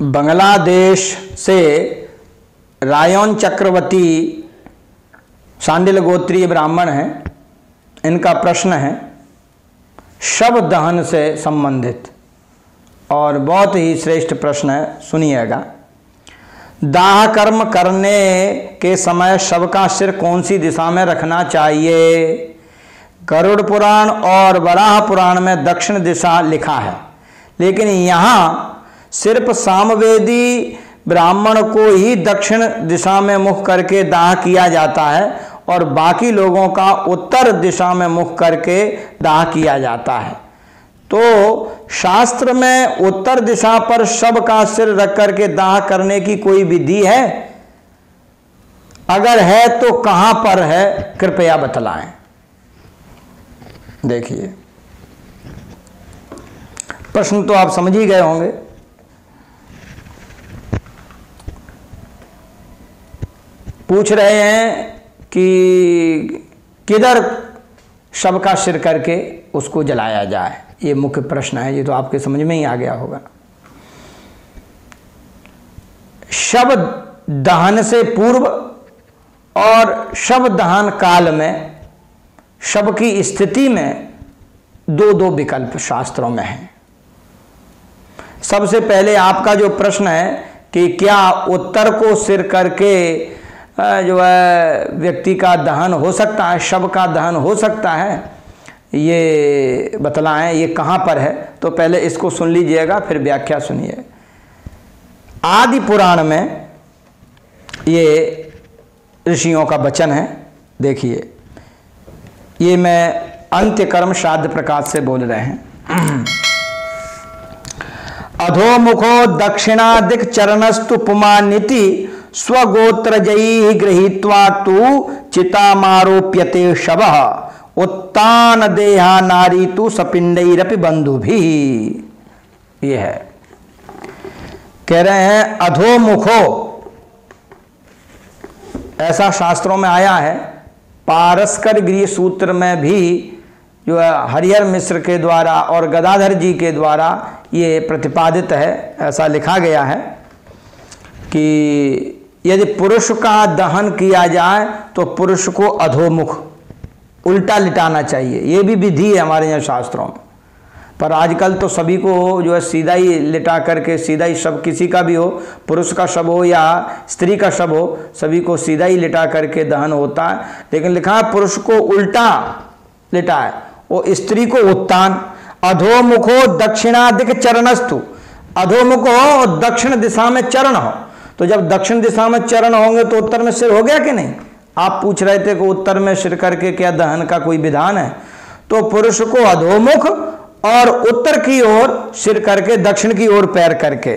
बांग्लादेश से रायोन चक्रवर्ती शांडिलगोत्री ब्राह्मण हैं। इनका प्रश्न है शव दहन से संबंधित और बहुत ही श्रेष्ठ प्रश्न है, सुनिएगा। दाह कर्म करने के समय शव का सिर कौन सी दिशा में रखना चाहिए? गरुड़ पुराण और बराह पुराण में दक्षिण दिशा लिखा है, लेकिन यहाँ सिर्फ सामवेदी ब्राह्मण को ही दक्षिण दिशा में मुख करके दाह किया जाता है और बाकी लोगों का उत्तर दिशा में मुख करके दाह किया जाता है। तो शास्त्र में उत्तर दिशा पर शव का सिर रख करके दाह करने की कोई विधि है? अगर है तो कहाँ पर है, कृपया बतलाएं। देखिए, प्रश्न तो आप समझ ही गए होंगे। पूछ रहे हैं कि किधर शव का सिर करके उसको जलाया जाए, ये मुख्य प्रश्न है। ये तो आपके समझ में ही आ गया होगा। शव दहन से पूर्व और शव दहन काल में शव की स्थिति में दो दो विकल्प शास्त्रों में हैं। सबसे पहले आपका जो प्रश्न है कि क्या उत्तर को सिर करके जो है व्यक्ति का दहन हो सकता है, शव का दहन हो सकता है, ये बतलाएं ये कहाँ पर है। तो पहले इसको सुन लीजिएगा, फिर व्याख्या सुनिए। आदि पुराण में ये ऋषियों का वचन है। देखिए, ये मैं अंत्यकर्म श्राद्ध प्रकाश से बोल रहे हैं। अधोमुखो दक्षिणादिक चरणस्तु पुमानिति स्वगोत्रजयी गृहीत्वा तु चितामारोप्यते शवः उत्तान देहा नारी तु सपिंडैरपि बंधुभिः। ये है, कह रहे हैं अधोमुखो, ऐसा शास्त्रों में आया है। पारस्कर गृह सूत्र में भी जो है हरिहर मिश्र के द्वारा और गदाधर जी के द्वारा ये प्रतिपादित है। ऐसा लिखा गया है कि यदि पुरुष का दहन किया जाए तो पुरुष को अधोमुख उल्टा लिटाना चाहिए। ये भी विधि है हमारे यहाँ शास्त्रों में, पर आजकल तो सभी को जो है सीधा ही लिटा करके सीधा ही शव, किसी का भी हो, पुरुष का शव हो या स्त्री का शव हो, सभी को सीधा ही लिटा करके दहन होता है। लेकिन लिखा है पुरुष को उल्टा लिटाए और स्त्री को उत्तान। अधोमुखो दक्षिणादिक चरणस्तु, अधोमुख हो और दक्षिण दिशा में चरण हो। तो जब दक्षिण दिशा में चरण होंगे तो उत्तर में सिर हो गया कि नहीं? आप पूछ रहे थे कि उत्तर में सिर करके क्या दहन का कोई विधान है। तो पुरुष को अधोमुख और उत्तर की ओर सिर करके दक्षिण की ओर पैर करके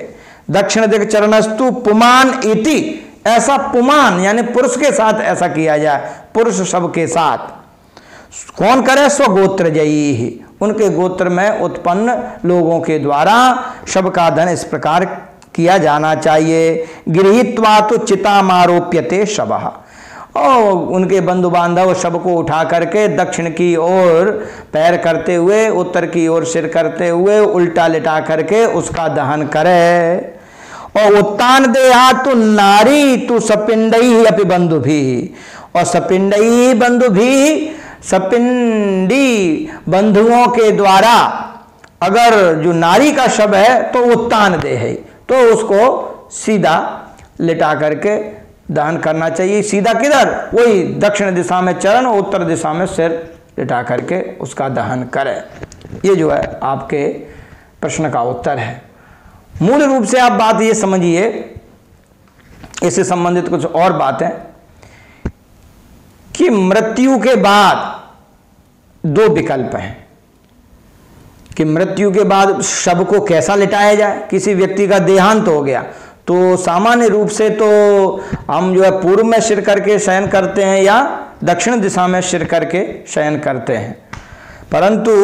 दक्षिण दिख चरणस्तु पुमान इति, ऐसा पुमान यानी पुरुष के साथ ऐसा किया जाए, पुरुष शव के साथ। कौन करे? स्वगोत्रजयी, उनके गोत्र में उत्पन्न लोगों के द्वारा शव का दहन इस प्रकार किया जाना चाहिए। गृहीत्वा तो चितामारोप्यते शवः, और उनके बंधु बांधव शव को उठा करके दक्षिण की ओर पैर करते हुए, उत्तर की ओर सिर करते हुए उल्टा लिटा करके उसका दहन करे। और उत्तान देहा तो नारी तू सपिंडई अपि बंधु भी, और सपिंडई बंधु भी, सपिंडी बंधुओं के द्वारा अगर जो नारी का शव है तो उत्तान देह, तो उसको सीधा लिटा करके दान करना चाहिए। सीधा किधर? वही दक्षिण दिशा में चरण और उत्तर दिशा में सिर लिटा करके उसका दहन करें। ये जो है आपके प्रश्न का उत्तर है। मूल रूप से आप बात ये समझिए, इससे संबंधित कुछ और बातें, कि मृत्यु के बाद दो विकल्प हैं कि मृत्यु के बाद शव को कैसा लिटाया जाए। किसी व्यक्ति का देहांत हो गया तो सामान्य रूप से तो हम जो है पूर्व में सिर करके शयन करते हैं या दक्षिण दिशा में सिर करके शयन करते हैं, परंतु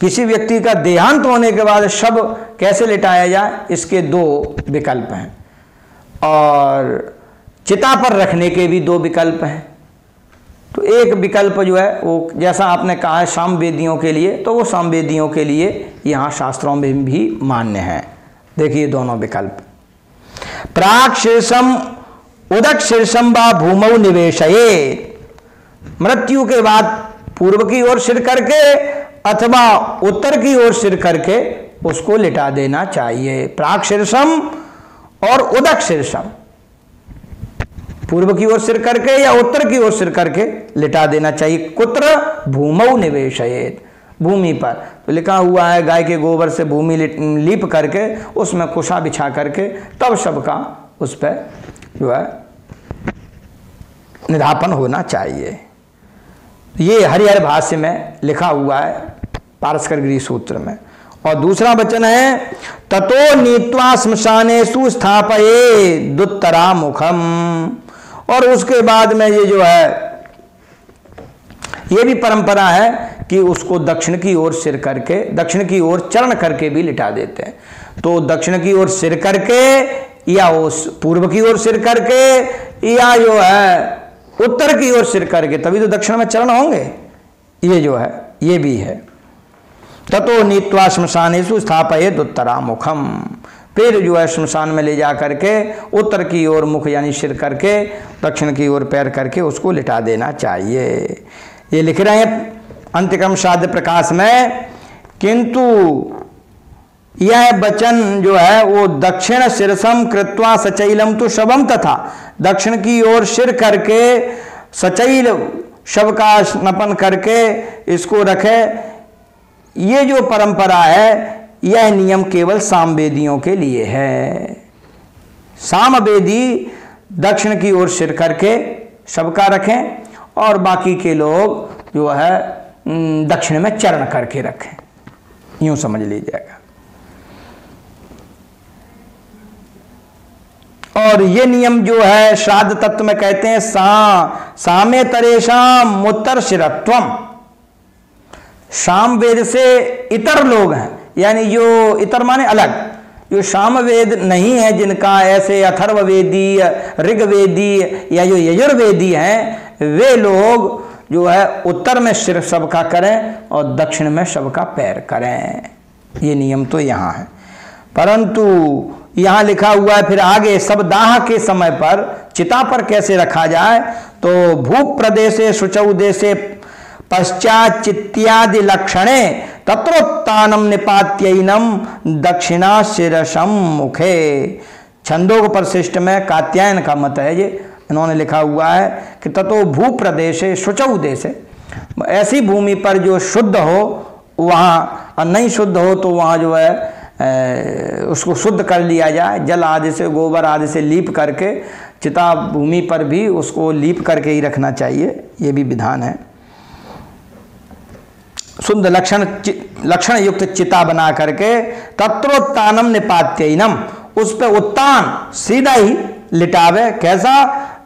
किसी व्यक्ति का देहांत होने के बाद शव कैसे लिटाया जाए, इसके दो विकल्प हैं। और चिता पर रखने के भी दो विकल्प हैं। तो एक विकल्प जो है वो, जैसा आपने कहा है सामवेदियों के लिए, तो वो सामवेदियों के लिए यहाँ शास्त्रों में भी मान्य है। देखिए दोनों विकल्प। प्राक शीर्षम उदक शीर्षम व भूमौ निवेशये, मृत्यु के बाद पूर्व की ओर सिर करके अथवा उत्तर की ओर सिर करके उसको लिटा देना चाहिए। प्राक शीर्षम और उदक शीर्षम, पूर्व की ओर सिर करके या उत्तर की ओर सिर करके लिटा देना चाहिए। कुत्र भूमौ निवेशयेत, भूमि पर। तो लिखा हुआ है गाय के गोबर से भूमि लीप करके उसमें कुशा बिछा करके तब सबका उस पर जो है निधापन होना चाहिए। ये हरिहर भाष्य में लिखा हुआ है पारस्कर गृह सूत्र में। और दूसरा वचन है ततो नीत्वा श्मशानेषु स्थापये दुत्तरा मुखम, और उसके बाद में ये जो है ये भी परंपरा है कि उसको दक्षिण की ओर सिर करके, दक्षिण की ओर चरण करके भी लिटा देते हैं। तो दक्षिण की ओर सिर करके या उस पूर्व की ओर सिर करके या जो है उत्तर की ओर सिर करके, तभी तो दक्षिण में चरण होंगे। ये जो है ये भी है ततो नीत्वा श्मशानेषु स्थापयेत् उत्तरामुखम, फिर जो है श्मशान में ले जा करके उत्तर की ओर मुख यानी सिर करके दक्षिण की ओर पैर करके उसको लिटा देना चाहिए। ये लिख रहे हैं अंत्यकर्म श्राद्ध प्रकाश में। किंतु यह वचन जो है वो दक्षिण शीर्षम कृत्वा सचैलम तो शवम तथा, दक्षिण की ओर सिर करके सचैल शव का स्नपन करके इसको रखे, ये जो परंपरा है यह नियम केवल सामवेदियों के लिए है। सामवेदी दक्षिण की ओर सिर करके शव का रखें और बाकी के लोग जो है दक्षिण में चरण करके रखें, यूं समझ लीजिएगा। और ये नियम जो है श्राद्ध तत्व में कहते हैं सामे तरेशाम मुत्तर शिरत्वम, सामवेद से इतर लोग हैं, यानी जो इतर माने अलग, जो सामवेद नहीं है जिनका, ऐसे अथर्ववेदी ऋग्वेदी या जो यजुर्वेदी हैं वे लोग जो है उत्तर में सिर शव का करें और दक्षिण में शव का पैर करें। ये नियम तो यहाँ है, परंतु यहाँ लिखा हुआ है फिर आगे सब दाह के समय पर चिता पर कैसे रखा जाए, तो भूप्रदेशे शुचौ देशे पश्चात चित्यादि लक्षणे तत्रोत्तानम निपात्यैनम दक्षिणा शिरसम मुखे। छंदोग परिशिष्ट में कात्यायन का मत है ये, इन्होंने लिखा हुआ है कि ततो भूप्रदेशे शुचौ देशे, ऐसी भूमि पर जो शुद्ध हो वहाँ, और नहीं शुद्ध हो तो वहाँ जो है उसको शुद्ध कर लिया जाए, जल आदि से गोबर आदि से लीप करके चिता भूमि पर भी उसको लीप करके ही रखना चाहिए। ये भी विधान है। शुद्ध लक्षण युक्त चिता बना करके तत्रोत्तानम निपात्यैनम, उस पर उत्तान सीधा ही लिटावे, कैसा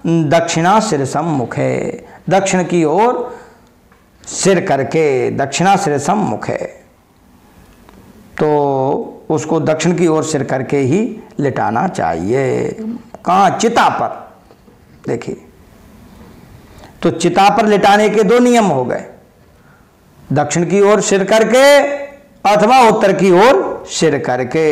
दक्षिणा शिरसम मुखे, दक्षिण की ओर सिर करके दक्षिणा शिरसम मुखे, तो उसको दक्षिण की ओर सिर करके ही लिटाना चाहिए। कहाँ? चिता पर। देखिए तो चिता पर लिटाने के दो नियम हो गए, दक्षिण की ओर सिर करके अथवा उत्तर की ओर सिर करके।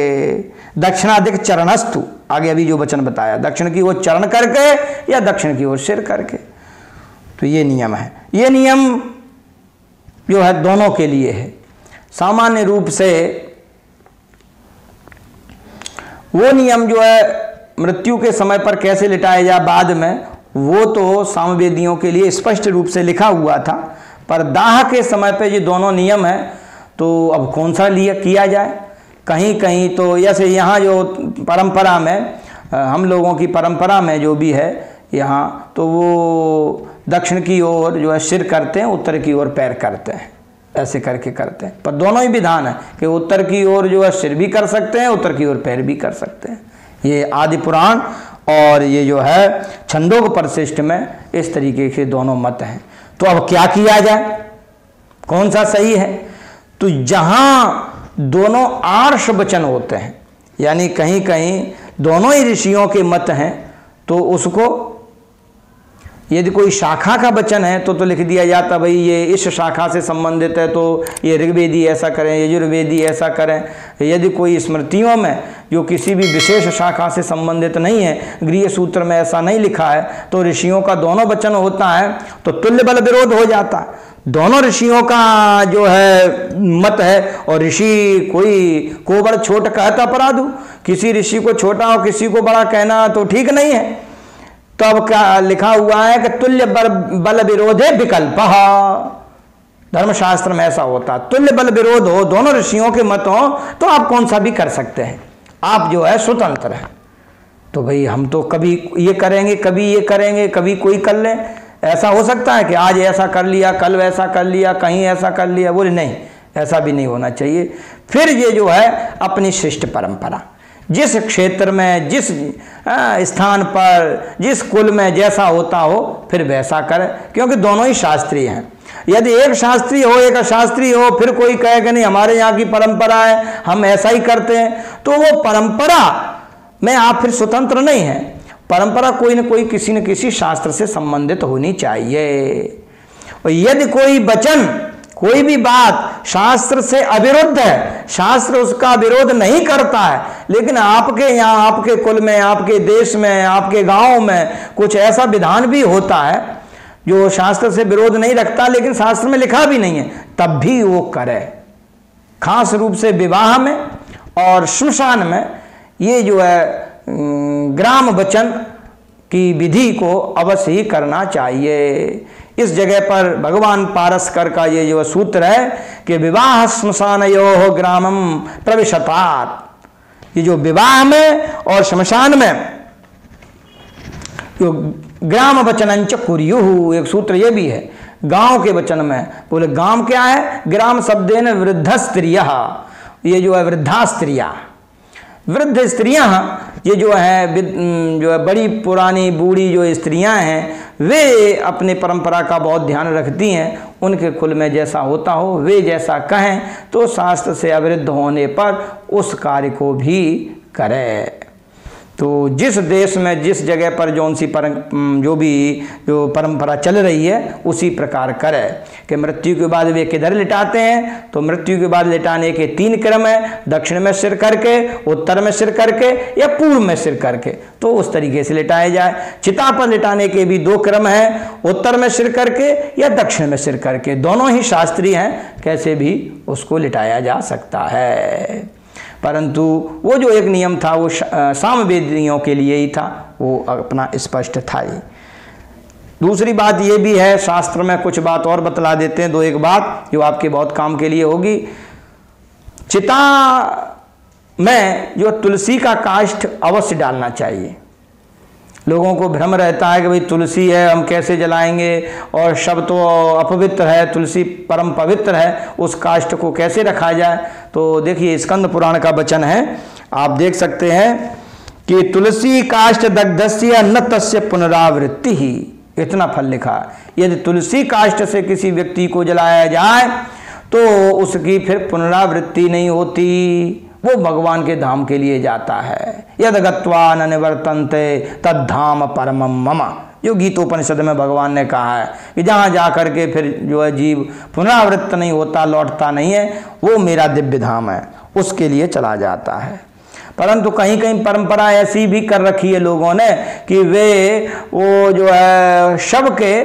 दक्षिणाधिक चरणस्तु, आगे अभी जो वचन बताया, दक्षिण की ओर चरण करके या दक्षिण की ओर सिर करके, तो ये नियम है। ये नियम जो है दोनों के लिए है। सामान्य रूप से वो नियम जो है मृत्यु के समय पर कैसे लिटाया जाए बाद में, वो तो सामवेदियों के लिए स्पष्ट रूप से लिखा हुआ था, पर दाह के समय पे ये दोनों नियम हैं तो अब कौन सा लिया किया जाए। कहीं कहीं तो जैसे यहाँ जो परंपरा में, हम लोगों की परंपरा में जो भी है यहाँ, तो वो दक्षिण की ओर जो है सिर करते हैं, उत्तर की ओर पैर करते हैं, ऐसे करके करते हैं। पर दोनों ही विधान है कि उत्तर की ओर जो है सिर भी कर सकते हैं, उत्तर की ओर पैर भी कर सकते हैं। ये आदि पुराण और ये जो है छंदोग परिशिष्ट में इस तरीके के दोनों मत हैं। तो अब क्या किया जाए, कौन सा सही है? तो जहाँ दोनों आर्ष वचन होते हैं, यानी कहीं कहीं दोनों ही ऋषियों के मत हैं, तो उसको यदि कोई शाखा का वचन है तो लिख दिया जाता भाई ये इस शाखा से संबंधित है तो ये ऋग्वेदी ऐसा करें, यजुर्वेदी ऐसा करें। यदि कोई स्मृतियों में जो किसी भी विशेष शाखा से संबंधित नहीं है, गृह सूत्र में ऐसा नहीं लिखा है, तो ऋषियों का दोनों वचन होता है तो तुल्य बल विरोध हो जाता है। दोनों ऋषियों का जो है मत है, और ऋषि कोई को बड़ छोट कहता अपराधु, किसी ऋषि को छोटा और किसी को बड़ा कहना तो ठीक नहीं है। तो अब क्या लिखा हुआ है कि तुल्य बल विरोधे विकल्प, धर्मशास्त्र में ऐसा होता तुल्य बल विरोध हो, दोनों ऋषियों के मत हो तो आप कौन सा भी कर सकते हैं, आप जो है स्वतंत्र हैं। तो भाई हम तो कभी ये करेंगे, कभी ये करेंगे, कभी कोई कर लें, ऐसा हो सकता है कि आज ऐसा कर लिया, कल वैसा कर लिया, कहीं ऐसा कर लिया। बोले नहीं, ऐसा भी नहीं होना चाहिए। फिर ये जो है अपनी शिष्ट परंपरा, जिस क्षेत्र में, जिस स्थान पर, जिस कुल में जैसा होता हो फिर वैसा करें, क्योंकि दोनों ही शास्त्रीय हैं। यदि एक शास्त्री हो एक अशास्त्रीय हो, फिर कोई कहे कि नहीं हमारे यहाँ की परंपरा है हम ऐसा ही करते हैं, तो वो परंपरा में आप फिर स्वतंत्र नहीं हैं। परंपरा कोई न किसी शास्त्र से संबंधित होनी चाहिए। और यदि कोई वचन, कोई भी बात शास्त्र से अविरुद्ध है, शास्त्र उसका विरोध नहीं करता है, लेकिन आपके यहाँ, आपके कुल में, आपके देश में, आपके गांव में कुछ ऐसा विधान भी होता है जो शास्त्र से विरोध नहीं रखता लेकिन शास्त्र में लिखा भी नहीं है, तब भी वो करे। खास रूप से विवाह में और श्मशान में ये जो है ग्राम वचन की विधि को अवश्य ही करना चाहिए। इस जगह पर भगवान पारस्कर का ये जो सूत्र है कि विवाह श्मशानयोः ग्रामम प्रविशतात्, ये जो विवाह में और श्मशान में जो ग्राम वचनंच कुर्युः, एक सूत्र ये भी है गांव के वचन में। बोले गांव क्या है, ग्राम शब्देन वृद्ध स्त्रिया, ये जो है वृद्धा स्त्रिया, वृद्ध स्त्रियां ये जो है बड़ी पुरानी बूढ़ी जो स्त्रियां हैं वे अपने परंपरा का बहुत ध्यान रखती हैं, उनके कुल में जैसा होता हो वे जैसा कहें तो शास्त्र से अविरुद्ध होने पर उस कार्य को भी करें। तो जिस देश में, जिस जगह पर जौन सी जो परंपरा चल रही है उसी प्रकार करे। कि मृत्यु के बाद वे किधर लिटाते हैं, तो मृत्यु के बाद लिटाने के 3 क्रम है, दक्षिण में सिर करके, उत्तर में सिर करके या पूर्व में सिर करके, तो उस तरीके से लिटाया जाए। चिता पर लिटाने के भी 2 क्रम हैं, उत्तर में सिर करके या दक्षिण में सिर करके, दोनों ही शास्त्रीय हैं, कैसे भी उसको लिटाया जा सकता है। परंतु वो जो एक नियम था वो सामवेदियों के लिए ही था, वो अपना स्पष्ट था ही। दूसरी बात ये भी है, शास्त्र में कुछ बात और बतला देते हैं, 2-1 बात जो आपके बहुत काम के लिए होगी। चिता में जो तुलसी का काष्ठ अवश्य डालना चाहिए। लोगों को भ्रम रहता है कि भाई तुलसी है हम कैसे जलाएंगे, और शव तो अपवित्र है, तुलसी परम पवित्र है, उस काष्ठ को कैसे रखा जाए। तो देखिए स्कंद पुराण का वचन है, आप देख सकते हैं कि तुलसी काष्ठ दग्धस्य न तस्य पुनरावृत्ति ही, इतना फल लिखा। यदि तुलसी काष्ठ से किसी व्यक्ति को जलाया जाए तो उसकी फिर पुनरावृत्ति नहीं होती, वो भगवान के धाम के लिए जाता है। यद गत्वा न निवर्तन्ते तद धाम परमम मम, जो गीतोपनिषद में भगवान ने कहा है कि जहाँ जा करके फिर जो है जीव पुनरावृत्त नहीं होता, लौटता नहीं है, वो मेरा दिव्य धाम है, उसके लिए चला जाता है। परंतु कहीं कहीं परंपरा ऐसी भी कर रखी है लोगों ने कि वे वो जो है शव के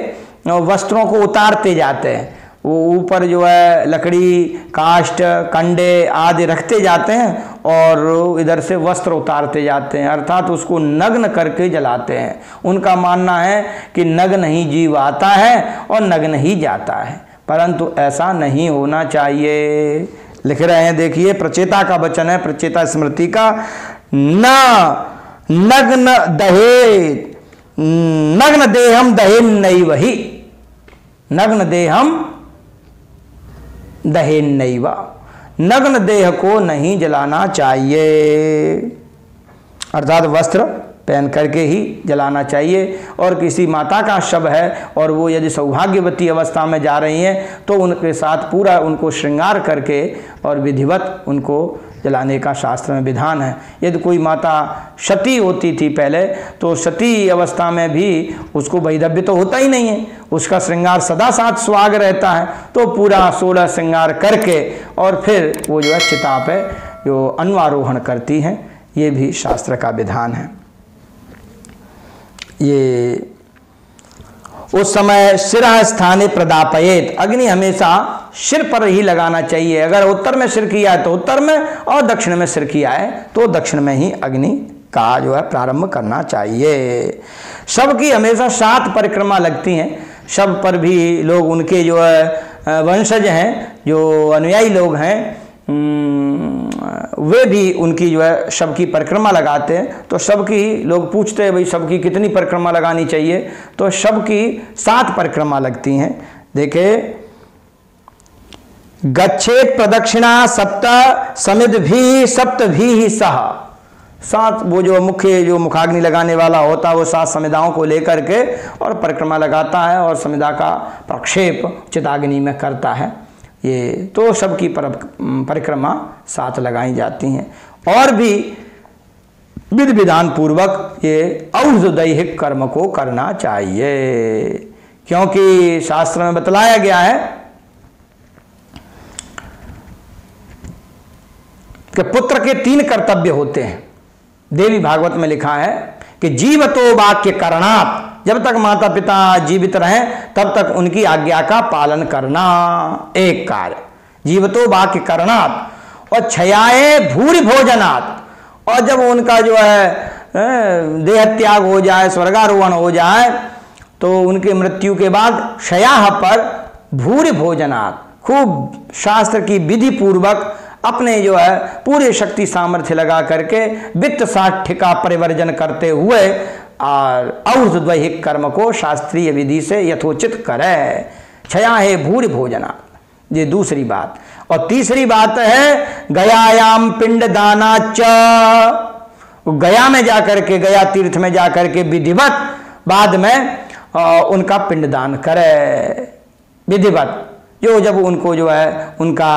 वस्त्रों को उतारते जाते हैं, वो ऊपर जो है लकड़ी, काष्ठ, कंडे आदि रखते जाते हैं और इधर से वस्त्र उतारते जाते हैं, अर्थात उसको नग्न करके जलाते हैं। उनका मानना है कि नग्न ही जीव आता है और नग्न ही जाता है, परंतु ऐसा नहीं होना चाहिए। लिख रहे हैं, देखिए प्रचेता का वचन है, प्रचेता स्मृति का, न नग्न दहे नग्न देहम दहेम नहीं, वही नग्न देहम दहेन नैवा, नग्न देह को नहीं जलाना चाहिए, अर्थात वस्त्र पहन करके ही जलाना चाहिए। और किसी माता का शव है और वो यदि सौभाग्यवती अवस्था में जा रही हैं तो उनके साथ पूरा उनको श्रृंगार करके और विधिवत उनको जलाने का शास्त्र में विधान है। यदि कोई माता सती होती थी पहले, तो सती अवस्था में भी उसको वैधव्य तो होता ही नहीं है, उसका श्रृंगार सदा साथ सुहाग रहता है, तो पूरा 16 श्रृंगार करके और फिर वो जो है चिता पे जो अन्वारोहण करती हैं, ये भी शास्त्र का विधान है। ये उस समय शिरः स्थाने प्रदापयेत, अग्नि हमेशा सिर पर ही लगाना चाहिए। अगर उत्तर में सिर किया है तो उत्तर में, और दक्षिण में सिर किया है तो दक्षिण में ही अग्नि का जो है प्रारंभ करना चाहिए। शव की हमेशा 7 परिक्रमा लगती हैं। शव पर भी लोग उनके जो है वंशज हैं, जो अनुयायी लोग हैं, वे भी उनकी जो है शव की परिक्रमा लगाते हैं। तो शव की लोग पूछते हैं, भाई शव की कितनी परिक्रमा लगानी चाहिए? तो शव की 7 परिक्रमा लगती हैं। देखे, गच्छेत प्रदक्षिणा सप्त समिद्भिः सप्तभिः सह, 7 वो जो मुख्य जो मुखाग्नि लगाने वाला होता है वो 7 समिदाओं को लेकर के और परिक्रमा लगाता है और समिदा का प्रक्षेप चिताग्नि में करता है। ये तो शव की परिक्रमा 7 लगाई जाती हैं। और भी विधि विधान पूर्वक ये औषधैहिक कर्म को करना चाहिए, क्योंकि शास्त्र में बतलाया गया है कि पुत्र के 3 कर्तव्य होते हैं। देवी भागवत में लिखा है कि जीव तो वाक्य करणात्, जब तक माता पिता जीवित रहें तब तक उनकी आज्ञा का पालन करना एक कार्य, जीव तो वाक्य करणात्, और क्षयाए भूरि भोजनात्, और जब उनका जो है देह त्याग हो जाए, स्वर्गारोहण हो जाए, तो उनके मृत्यु के बाद क्षयाह पर भूरि भोजनात्, खूब शास्त्र की विधि पूर्वक अपने जो है पूरे शक्ति सामर्थ्य लगा करके वित्त साठ्य का परिवर्जन करते हुए और औषधैहिक कर्म को शास्त्रीय विधि से यथोचित करें। क्षया है भूरि भोजना, ये दूसरी बात। और तीसरी बात है गयायाम पिंड दानाच, गया में जाकर के, गया तीर्थ में जाकर के विधिवत बाद में उनका पिंडदान करें। विधिवत जो जब उनको जो है उनका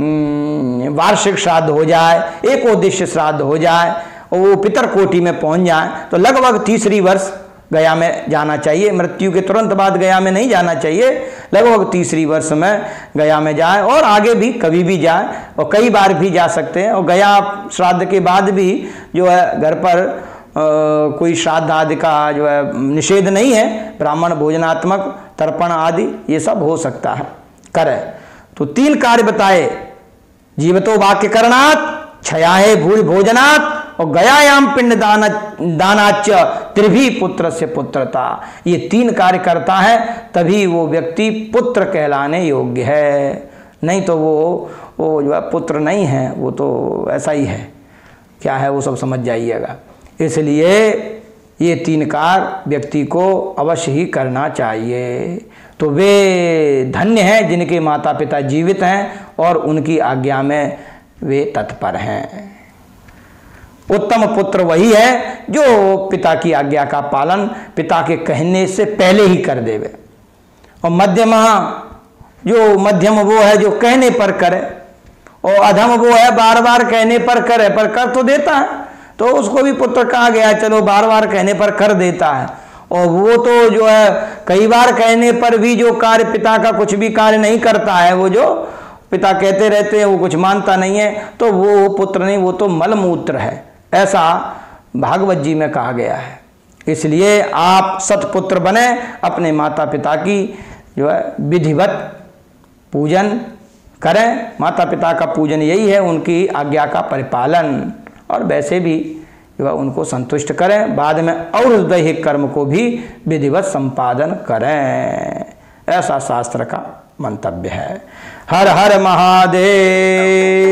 वार्षिक श्राद्ध हो जाए, एकोद्देश्य श्राद्ध हो जाए, वो पितर कोटि में पहुंच जाए, तो लगभग तीसरी वर्ष गया में जाना चाहिए। मृत्यु के तुरंत बाद गया में नहीं जाना चाहिए, लगभग तीसरी वर्ष में गया में जाए, और आगे भी कभी भी जाए और कई बार भी जा सकते हैं। और गया श्राद्ध के बाद भी जो है घर पर कोई श्राद्ध आदि का जो है निषेध नहीं है, ब्राह्मण भोजनात्मक तर्पण आदि ये सब हो सकता है, करे। तो 3 कार्य बताए, जीवतो वाक्य करणात्, क्षयाहे भूरि भोजनात्, और गयायाम पिंड दानाच्च त्रिभी पुत्रस्य पुत्रता। ये 3 कार्य करता है तभी वो व्यक्ति पुत्र कहलाने योग्य है, नहीं तो वो जो है पुत्र नहीं है, वो तो ऐसा ही है, क्या है वो सब समझ जाइएगा। इसलिए ये 3 कार्य व्यक्ति को अवश्य ही करना चाहिए। तो वे धन्य हैं जिनके माता पिता जीवित हैं और उनकी आज्ञा में वे तत्पर हैं। उत्तम पुत्र वही है जो पिता की आज्ञा का पालन पिता के कहने से पहले ही कर देवे, और मध्यमा जो मध्यम वो है जो कहने पर करे, और अधम वो है बार बार कहने पर करे, पर कर तो देता है, तो उसको भी पुत्र कहा गया, चलो बार बार कहने पर कर देता है। और वो तो जो है कई बार कहने पर भी जो कार्य पिता का कुछ भी कार्य नहीं करता है, वो जो पिता कहते रहते हैं वो कुछ मानता नहीं है, तो वो पुत्र नहीं, वो तो मलमूत्र है, ऐसा भागवत जी में कहा गया है। इसलिए आप सतपुत्र बने, अपने माता पिता की जो है विधिवत पूजन करें। माता पिता का पूजन यही है, उनकी आज्ञा का परिपालन, और वैसे भी वह उनको संतुष्ट करें। बाद में औषधैहिक कर्म को भी विधिवत संपादन करें, ऐसा शास्त्र का मंतव्य है। हर हर महादेव।